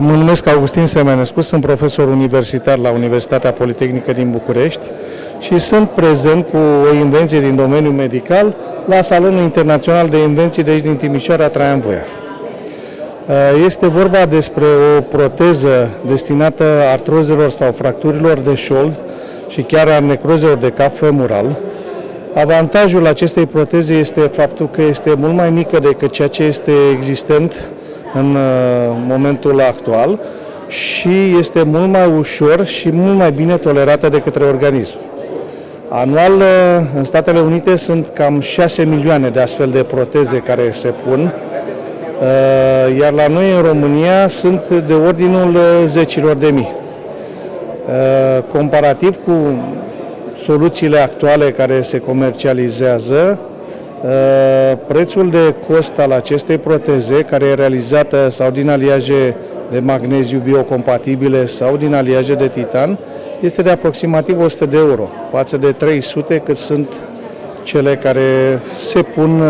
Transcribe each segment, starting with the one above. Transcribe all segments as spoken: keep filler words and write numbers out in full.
Mă numesc Augustin Semenescu, sunt profesor universitar la Universitatea Politehnică din București și sunt prezent cu o invenție din domeniul medical la Salonul Internațional de Invenții de aici din Timișoara, Traian Vuia. Este vorba despre o proteză destinată artrozelor sau fracturilor de șold și chiar a necrozelor de cap femoral. Avantajul acestei proteze este faptul că este mult mai mică decât ceea ce este existent în momentul actual și este mult mai ușor și mult mai bine tolerată de către organism. Anual, în Statele Unite sunt cam șase milioane de astfel de proteze care se pun, iar la noi, în România, sunt de ordinul zecilor de mii. Comparativ cu soluțiile actuale care se comercializează, prețul de cost al acestei proteze, care e realizată sau din aliaje de magneziu biocompatibile sau din aliaje de titan, este de aproximativ o sută de euro, față de trei sute cât sunt cele care se pun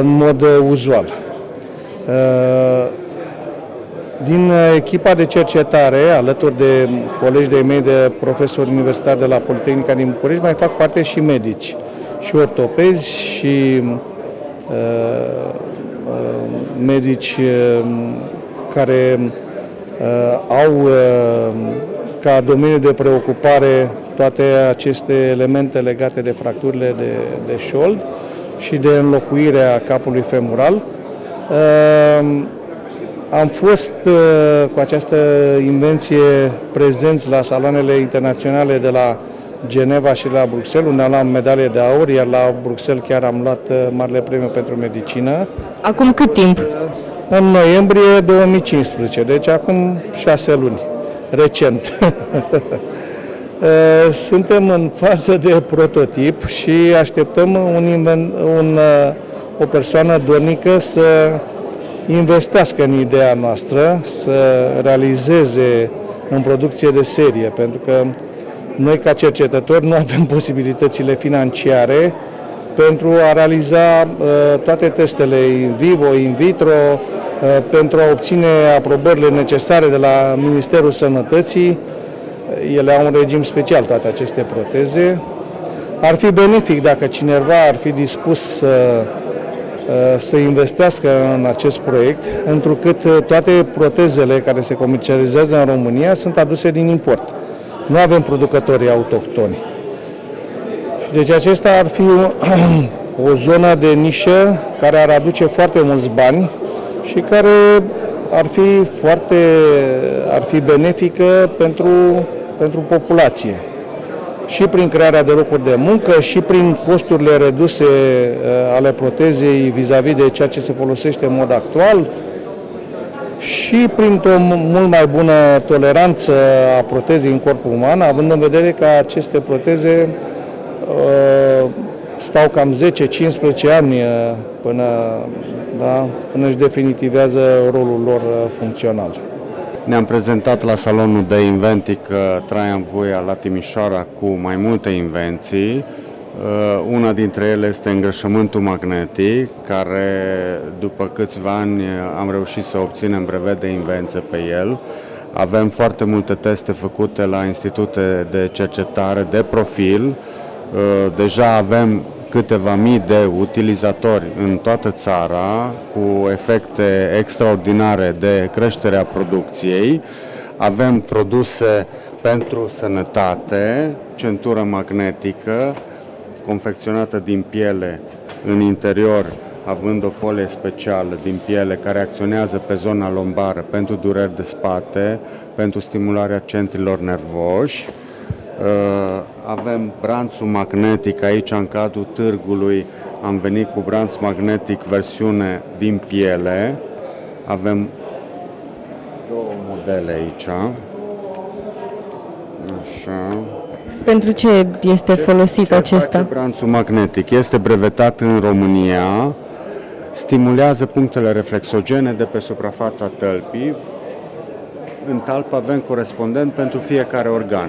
în mod uzual. Din echipa de cercetare, alături de colegi de mei de profesori universitari de la Politehnica din București, mai fac parte și medici, și ortopezi, și uh, medici uh, care uh, au uh, ca domeniu de preocupare toate aceste elemente legate de fracturile de, de șold și de înlocuirea capului femoral. Uh, Am fost cu această invenție prezenți la saloanele internaționale de la Geneva și la Bruxelles, unde am luat medalie de aur, iar la Bruxelles chiar am luat Marele Premiu pentru Medicină. Acum cât timp? În noiembrie două mii cincisprezece, deci acum șase luni, recent. Suntem în fază de prototip și așteptăm un, un, o persoană dornică să investească în ideea noastră, să realizeze în producție de serie, pentru că noi ca cercetători nu avem posibilitățile financiare pentru a realiza uh, toate testele in vivo, in vitro, uh, pentru a obține aprobările necesare de la Ministerul Sănătății. Ele au un regim special, toate aceste proteze. Ar fi benefic dacă cineva ar fi dispus să uh, să investească în acest proiect, întrucât toate protezele care se comercializează în România sunt aduse din import. Nu avem producători autohtoni. Deci acesta ar fi o, o zonă de nișă care ar aduce foarte mulți bani și care ar fi foarte ar fi benefică pentru, pentru populație. Și prin crearea de locuri de muncă, și prin costurile reduse ale protezei vis-a-vis de ceea ce se folosește în mod actual, și printr-o mult mai bună toleranță a protezei în corpul uman, având în vedere că aceste proteze uh, stau cam zece cincisprezece ani până, da, până își definitivează rolul lor funcțional. Ne-am prezentat la Salonul de Inventic Traian Vuia la Timișoara cu mai multe invenții. Una dintre ele este îngrășământul magnetic, care după câțiva ani am reușit să obținem brevet de invenție pe el. Avem foarte multe teste făcute la institute de cercetare de profil. Deja avem câteva mii de utilizatori în toată țara, cu efecte extraordinare de creștere a producției. Avem produse pentru sănătate, centură magnetică, confecționată din piele în interior, având o folie specială din piele care acționează pe zona lombară pentru dureri de spate, pentru stimularea centrilor nervoși. Avem branțul magnetic aici, în cadrul târgului am venit cu branț magnetic versiune din piele. Avem două modele aici. Așa. Pentru ce este folosit acesta? Branțul magnetic este brevetat în România, stimulează punctele reflexogene de pe suprafața tălpii. În talpă avem corespondent pentru fiecare organ,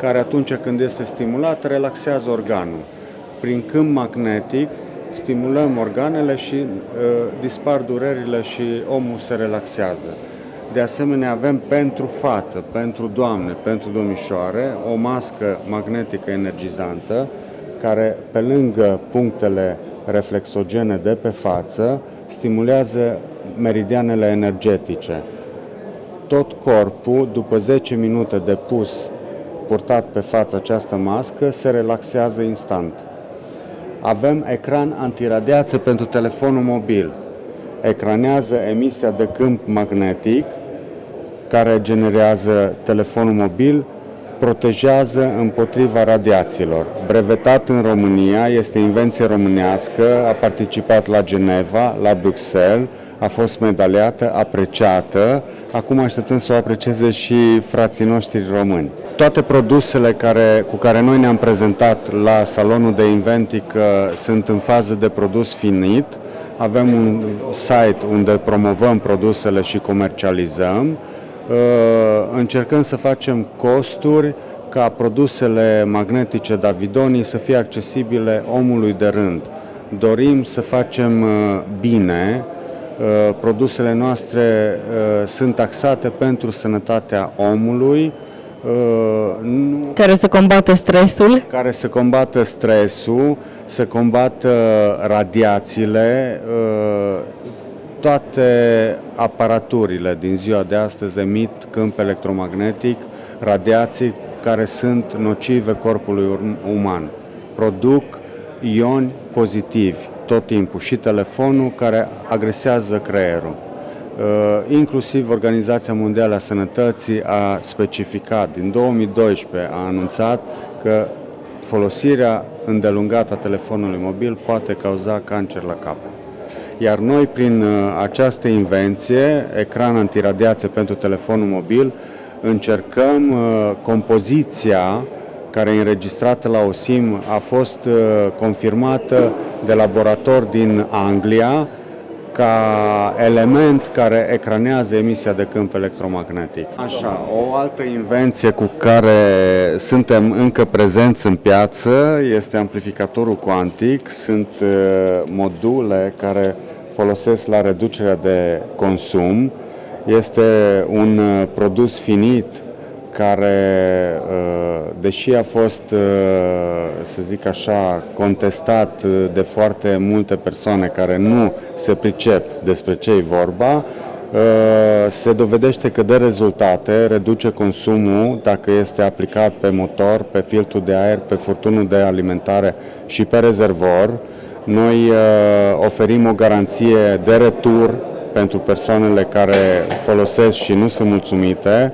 care atunci când este stimulat, relaxează organul. Prin câmp magnetic stimulăm organele și uh, dispar durerile și omul se relaxează. De asemenea, avem pentru față, pentru doamne, pentru domnișoare, o mască magnetică energizantă, care, pe lângă punctele reflexogene de pe față, stimulează meridianele energetice. Tot corpul, după zece minute de pus, purtat pe față această mască, se relaxează instant. Avem ecran antiradiație pentru telefonul mobil. Ecranează emisia de câmp magnetic care generează telefonul mobil, protejează împotriva radiațiilor. Brevetat în România, este invenție românească, a participat la Geneva, la Bruxelles, a fost medaliată, apreciată, acum așteptăm să o aprecieze și frații noștri români. Toate produsele care, cu care noi ne-am prezentat la Salonul de Inventică sunt în fază de produs finit. Avem un site unde promovăm produsele și comercializăm. Încercăm să facem costuri ca produsele magnetice Davidonii să fie accesibile omului de rând. Dorim să facem bine. Produsele noastre sunt taxate pentru sănătatea omului. Nu, care să combată stresul? Care să combată stresul, să combată radiațiile. Toate aparaturile din ziua de astăzi emit câmp electromagnetic, radiații care sunt nocive corpului uman. Produc ioni pozitivi tot timpul și telefonul care agresează creierul. Inclusiv Organizația Mondială a Sănătății a specificat, din două mii doisprezece a anunțat că folosirea îndelungată a telefonului mobil poate cauza cancer la cap. Iar noi, prin această invenție, ecran antiradiație pentru telefonul mobil, încercăm compoziția care e înregistrată la O S I M, a fost confirmată de laborator din Anglia, ca element care ecranează emisia de câmp electromagnetic. Așa, o altă invenție cu care suntem încă prezenți în piață este amplificatorul cuantic. Sunt module care folosesc la reducerea de consum. Este un produs finit care, deși a fost, să zic așa, contestat de foarte multe persoane care nu se pricep despre ce e vorba, se dovedește că dă rezultate, reduce consumul dacă este aplicat pe motor, pe filtru de aer, pe furtunul de alimentare și pe rezervor. Noi oferim o garanție de retur pentru persoanele care folosesc și nu sunt mulțumite.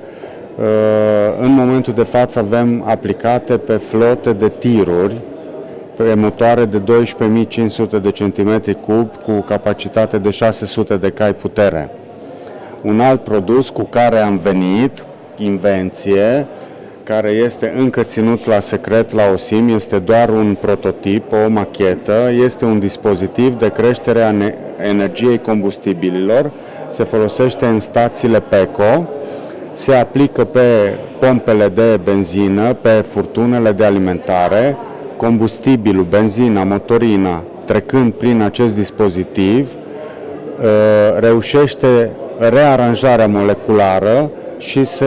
În momentul de față avem aplicate pe flote de tiruri, pe motoare de douăsprezece mii cinci sute de centimetri cubi cu capacitate de șase sute de cai putere. Un alt produs cu care am venit, invenție, care este încă ținut la secret la O S I M, este doar un prototip, o machetă, este un dispozitiv de creștere a energiei combustibililor, se folosește în stațiile PECO, se aplică pe pompele de benzină, pe furtunele de alimentare, combustibilul, benzina, motorina, trecând prin acest dispozitiv, reușește rearanjarea moleculară și se,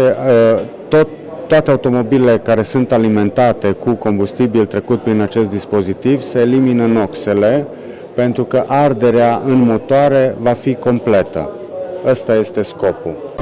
tot, toate automobilele care sunt alimentate cu combustibil trecut prin acest dispozitiv se elimină noxele, pentru că arderea în motoare va fi completă. Ăsta este scopul.